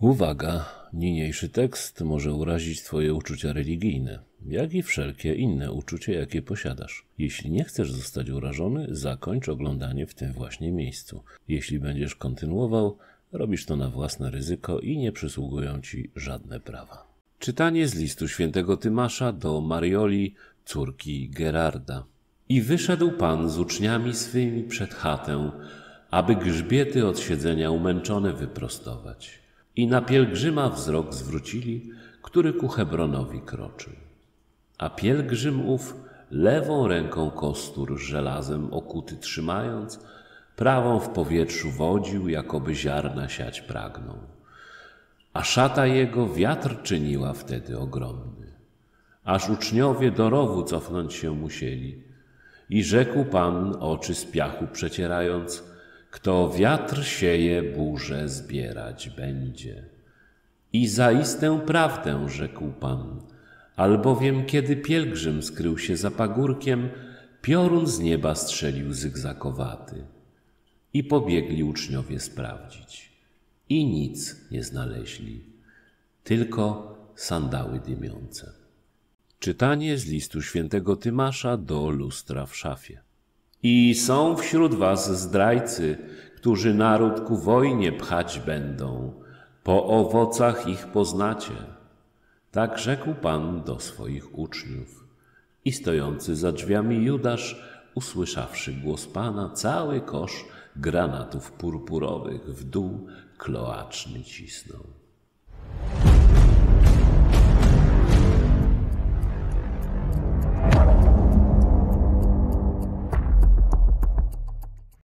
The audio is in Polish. Uwaga! Niniejszy tekst może urazić twoje uczucia religijne, jak i wszelkie inne uczucie, jakie posiadasz. Jeśli nie chcesz zostać urażony, zakończ oglądanie w tym właśnie miejscu. Jeśli będziesz kontynuował, robisz to na własne ryzyko i nie przysługują ci żadne prawa. Czytanie z listu świętego Tymasza do Marioli, córki Gerarda. I wyszedł Pan z uczniami swymi przed chatę, aby grzbiety od siedzenia umęczone wyprostować. I na pielgrzyma wzrok zwrócili, który ku Hebronowi kroczył. A pielgrzym ów, lewą ręką kostur żelazem okuty trzymając, prawą w powietrzu wodził, jakoby ziarna siać pragnął. A szata jego wiatr czyniła wtedy ogromny. Aż uczniowie do rowu cofnąć się musieli. I rzekł Pan, oczy z piachu przecierając, kto wiatr sieje, burzę zbierać będzie. I zaistę prawdę, rzekł Pan, albowiem kiedy pielgrzym skrył się za pagórkiem, piorun z nieba strzelił zygzakowaty. I pobiegli uczniowie sprawdzić. I nic nie znaleźli, tylko sandały dymiące. Czytanie z listu świętego Tymasza do lustra w szafie. I są wśród was zdrajcy, którzy naród ku wojnie pchać będą. Po owocach ich poznacie. Tak rzekł Pan do swoich uczniów. I stojący za drzwiami Judasz, usłyszawszy głos Pana, cały kosz granatów purpurowych w dół kloaczny cisnął.